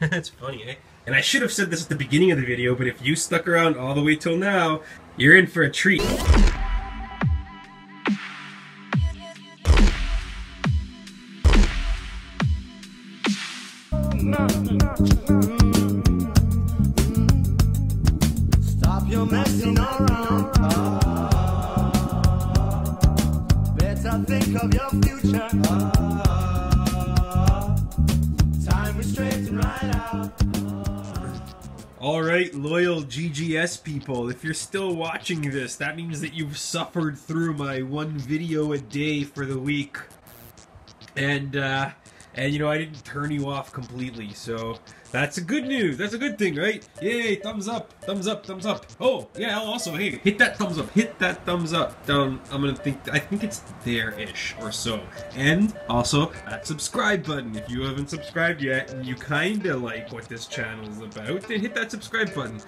That's funny, eh? And I should have said this at the beginning of the video, but if you stuck around all the way till now, you're in for a treat. Stop your messing around. Better think of your future. Time is straight right out. All right, loyal GGS people, if you're still watching this, that means that you've suffered through my one video a day for the week. And you know, I didn't turn you off completely, so that's a good news. That's a good thing, right? Yay, thumbs up, thumbs up, thumbs up. Oh, yeah, also, hey, hit that thumbs up, hit that thumbs up. Down, I think it's there-ish or so. And also, that subscribe button. If you haven't subscribed yet and you kinda like what this channel is about, then hit that subscribe button.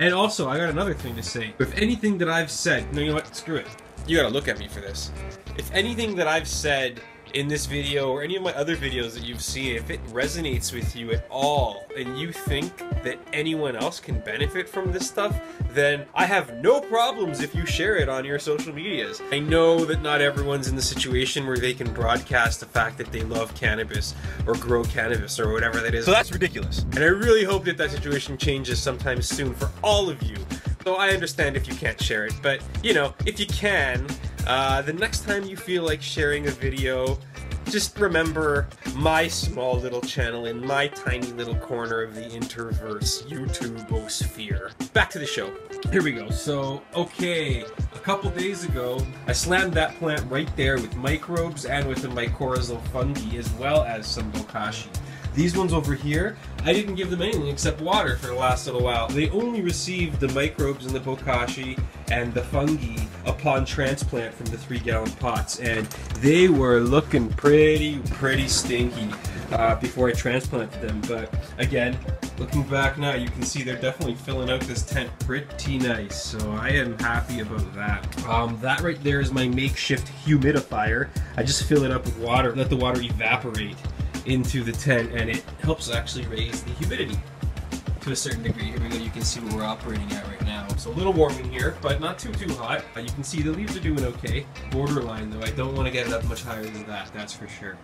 And also, I got another thing to say. If anything that I've said, no, you know what, screw it. You gotta look at me for this. If anything that I've said in this video or any of my other videos that you've seen, if it resonates with you at all and you think that anyone else can benefit from this stuff, then I have no problems if you share it on your social medias. I know that not everyone's in the situation where they can broadcast the fact that they love cannabis or grow cannabis or whatever that is. So that's ridiculous. And I really hope that that situation changes sometime soon for all of you. So I understand if you can't share it, but you know, if you can, the next time you feel like sharing a video, just remember my small little channel in my tiny little corner of the interverse YouTube-osphere. Back to the show. Here we go. So, okay, a couple days ago, I slammed that plant right there with microbes and with the Micorazole fungi as well as some Bokashi. These ones over here, I didn't give them anything except water for the last little while. They only received the microbes and the Bokashi and the fungi upon transplant from the 3-gallon pots, and they were looking pretty stinky before I transplanted them. But again, looking back now, you can see they're definitely filling out this tent pretty nice, so I am happy about that. That right there is my makeshift humidifier. I just fill it up with water, let the water evaporate into the tent, and it helps actually raise the humidity to a certain degree. Here we go, you can see what we're operating at right now. It's a little warm in here, but not too hot. You can see the leaves are doing okay. Borderline though, I don't want to get it up much higher than that, that's for sure.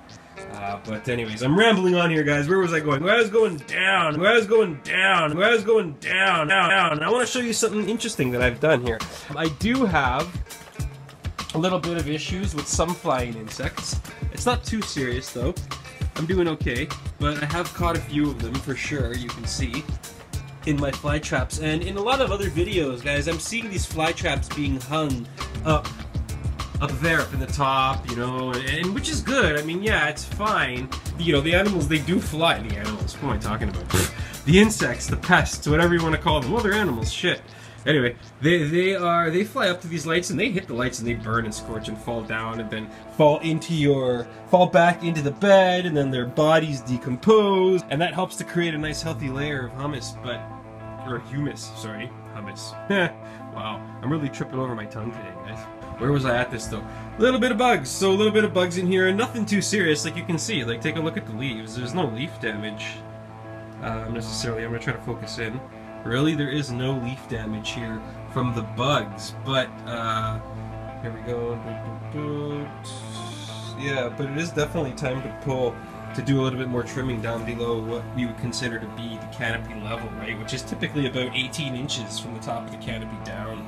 But anyways, I'm rambling on here, guys. Where was I going? I was going down. I was going down. I was going down, down. I want to show you something interesting that I've done here. I do have a little bit of issues with some flying insects. It's not too serious though. I'm doing okay, but I have caught a few of them for sure, you can see, in my fly traps. And in a lot of other videos, guys, I'm seeing these fly traps being hung up there, up in the top, you know, and which is good. I mean, yeah, it's fine. You know, the animals, they do fly. The animals, what am I talking about? The insects, the pests, whatever you want to call them. Well, they're animals, shit. Anyway, they fly up to these lights and they hit the lights and they burn and scorch and fall down and then fall back into the bed, and then their bodies decompose, and that helps to create a nice healthy layer of hummus, or humus, sorry, hummus. Wow, I'm really tripping over my tongue today, guys. Where was I at this though? A little bit of bugs, so a little bit of bugs in here, and nothing too serious, like you can see. Like, take a look at the leaves, there's no leaf damage necessarily. I'm gonna try to focus in. Really, there is no leaf damage here from the bugs, but here we go. Yeah, but it is definitely time to do a little bit more trimming down below what we would consider to be the canopy level, right? Which is typically about 18 inches from the top of the canopy down.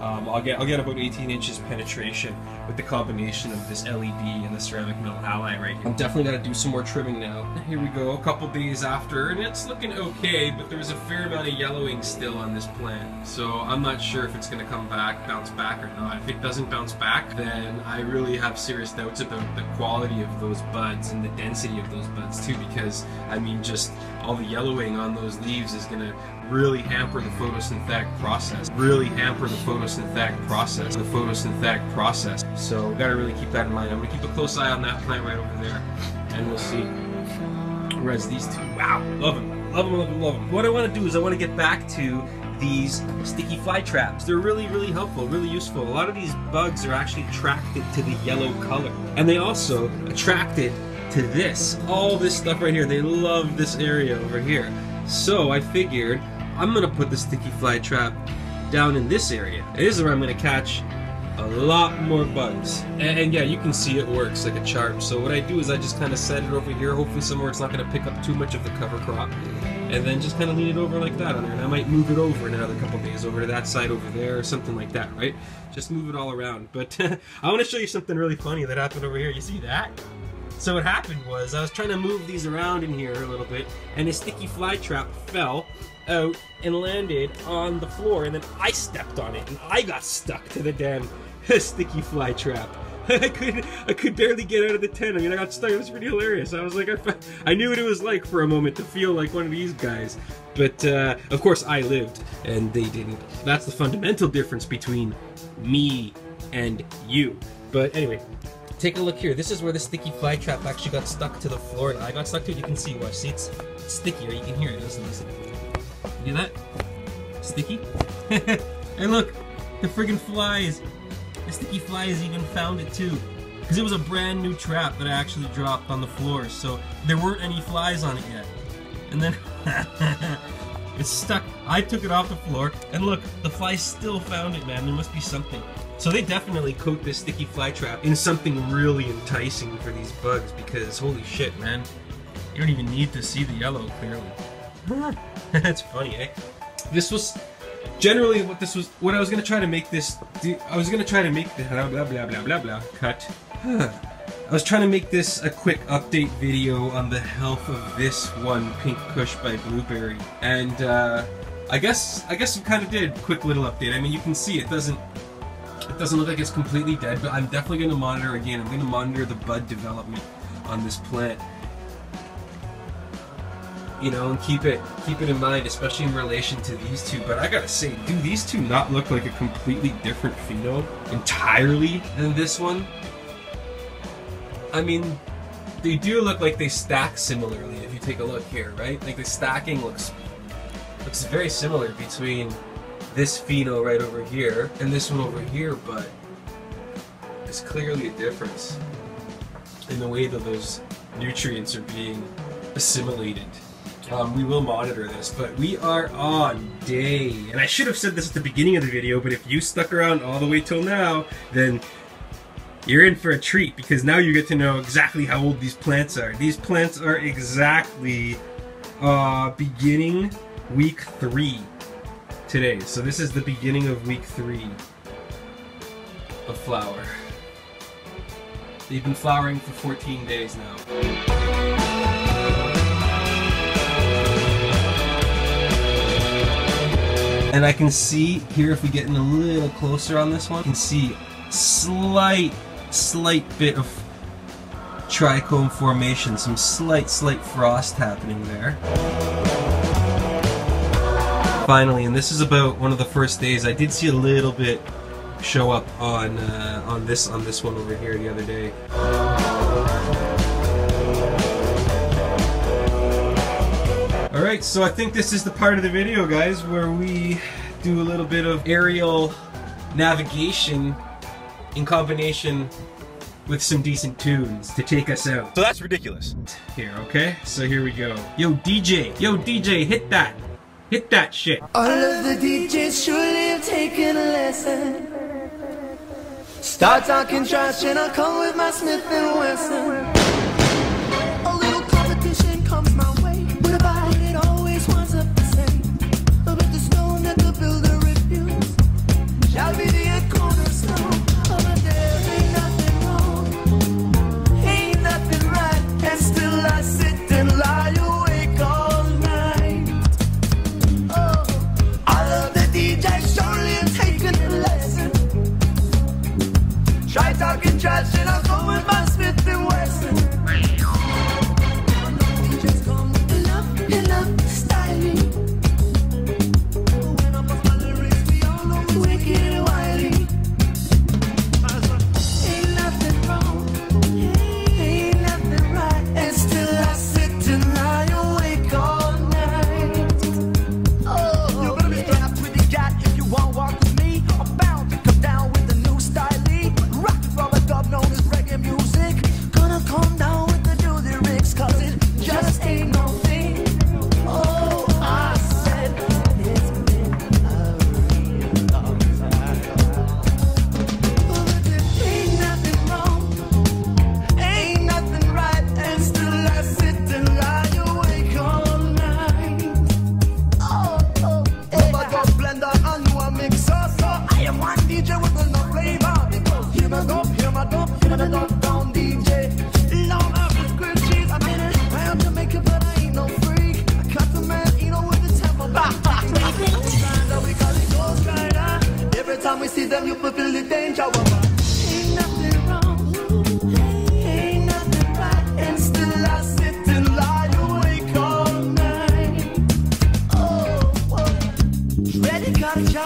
I'll get about 18 inches penetration with the combination of this LED and the ceramic metal alloy right here. I'm definitely gonna do some more trimming now. Here we go, a couple days after, and it's looking okay, but there's a fair amount of yellowing still on this plant. So I'm not sure if it's gonna come back, bounce back or not. If it doesn't bounce back, then I really have serious doubts about the quality of those buds and the density of those buds too, because, I mean, just all the yellowing on those leaves is gonna really hamper the photosynthetic process. The photosynthetic process. So we gotta really keep that in mind. I'm gonna keep a close eye on that plant right over there, and we'll see. Whereas these two, wow, love them, love them, love them, love them. What I wanna do is I wanna get back to these sticky fly traps. They're really helpful, really useful. A lot of these bugs are actually attracted to the yellow color, and they also attracted to this. All this stuff right here. They love this area over here. So I figured I'm gonna put the sticky fly trap down in this area. And this is where I'm gonna catch a lot more bugs. And yeah, you can see it works like a charm. So what I do is I just kind of set it over here, hopefully somewhere it's not gonna pick up too much of the cover crop. And then just kind of lean it over like that on there. And I might move it over in another couple days over to that side over there or something like that, right? Just move it all around. But I wanna show you something really funny that happened over here. You see that? So what happened was I was trying to move these around in here a little bit, and a sticky fly trap fell out and landed on the floor, and then I stepped on it and I got stuck to the damn sticky fly trap. I could barely get out of the tent. I mean, I got stuck. It was pretty hilarious. I was like, I knew what it was like for a moment to feel like one of these guys. But of course I lived and they didn't. That's the fundamental difference between me and you. But anyway, take a look here. This is where the sticky fly trap actually got stuck to the floor and I got stuck to it. You can see, watch, see, it's sticky, or you can hear it. Listen. You hear that? Sticky? And look, the friggin' flies. The sticky flies even found it too. Because it was a brand new trap that I actually dropped on the floor, so there weren't any flies on it yet. And then, it's stuck. I took it off the floor, and look, the flies still found it, man. There must be something. So they definitely coat this sticky fly trap in something really enticing for these bugs, because holy shit, man, you don't even need to see the yellow clearly. That's funny, eh? This was generally what this was. What I was gonna try to make this. I was gonna try to make the blah blah blah blah blah blah cut. I was trying to make this a quick update video on the health of this one, Pink Kush by Blueberry, and I guess we kind of did a quick little update. I mean, you can see it doesn't. It doesn't look like it's completely dead, but I'm definitely going to monitor again. I'm going to monitor the bud development on this plant, you know, and keep it in mind, especially in relation to these two. But I gotta say, do these two not look like a completely different pheno entirely than this one? I mean, they do look like they stack similarly. If you take a look here, right? Like the stacking looks very similar between this pheno right over here and this one over here, but there's clearly a difference in the way that those nutrients are being assimilated. We will monitor this, but we are on day, and I should have said this at the beginning of the video, but if you stuck around all the way till now, then you're in for a treat, because now you get to know exactly how old these plants are. These plants are exactly beginning week 3. Today, so this is the beginning of week 3 of flower. They've been flowering for 14 days now. And I can see here, if we get in a little closer on this one, you can see slight bit of trichome formation, some slight frost happening there. Finally, and this is about one of the first days, I did see a little bit show up on this one over here the other day. Alright, so I think this is the part of the video, guys, where we do a little bit of aerial navigation in combination with some decent tunes to take us out. So that's ridiculous. Here, okay? So here we go. Yo DJ, hit that! Hit that shit. All of the DJs surely have taken a lesson. Start talking trash and I'll come with my Smith and Wesson. A little competition comes my way, but about it always winds up the same. But with the stone that the builder refused, shall be the cornerstone of a day. Ain't nothing wrong, ain't nothing right, and still I sit and lie awake. Try talking trash and I'll go with my Smith and Wesson. Go!